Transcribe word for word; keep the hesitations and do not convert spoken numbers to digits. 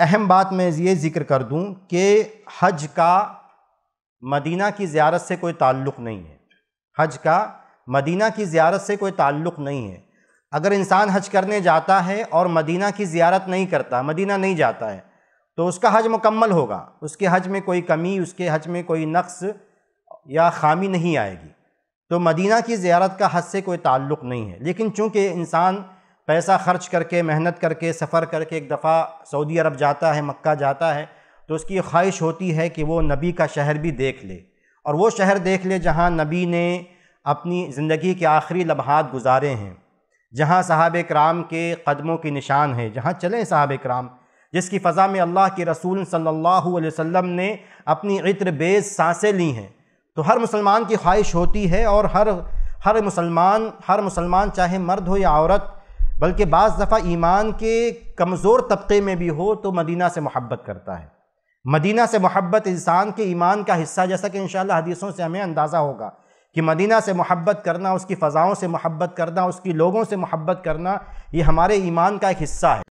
अहम बात मैं ये ज़िक्र कर दूं कि हज का मदीना की ज़ियारत से कोई ताल्लुक़ नहीं है। हज का मदीना की ज़ियारत से कोई ताल्लुक़ नहीं है। अगर इंसान हज करने जाता है और मदीना की ज़ियारत नहीं करता, मदीना नहीं जाता है, तो उसका हज मुकम्मल होगा, उसके हज में कोई कमी, उसके हज में कोई नक्स या खामी नहीं आएगी। तो मदीना की ज़ियारत का हज से कोई ताल्लुक़ नहीं है। लेकिन चूँकि इंसान पैसा खर्च करके, मेहनत करके, सफ़र करके एक दफ़ा सऊदी अरब जाता है, मक्का जाता है, तो उसकी ख्वाहिश होती है कि वो नबी का शहर भी देख ले, और वो शहर देख ले जहाँ नबी ने अपनी ज़िंदगी के आखिरी लम्हात गुजारे हैं, जहाँ सहाबे कराम के कदमों के निशान हैं, जहाँ चले सहाबे कराम, जिसकी फ़ज़ा में अल्लाह के रसूल सल्लल्लाहु अलैहि वसल्लम ने अपनी इत्र बेज़ सांसें ली हैं। तो हर मुसलमान की ख्वाहिश होती है, और हर हर मुसलमान हर मुसलमान चाहे मर्द हो या औरत, बल्कि बाज़ दफ़ा ईमान के कमज़ोर तबके में भी हो, तो मदीना से मोहब्बत करता है। मदीना से मोहब्बत इंसान के ईमान का हिस्सा, जैसा कि इंशाअल्लाह हदीसों से हमें अंदाज़ा होगा कि मदीना से मोहब्बत करना, उसकी फ़ज़ाओं से मोहब्बत करना, उसकी लोगों से मोहब्बत करना, ये हमारे ईमान का एक हिस्सा है।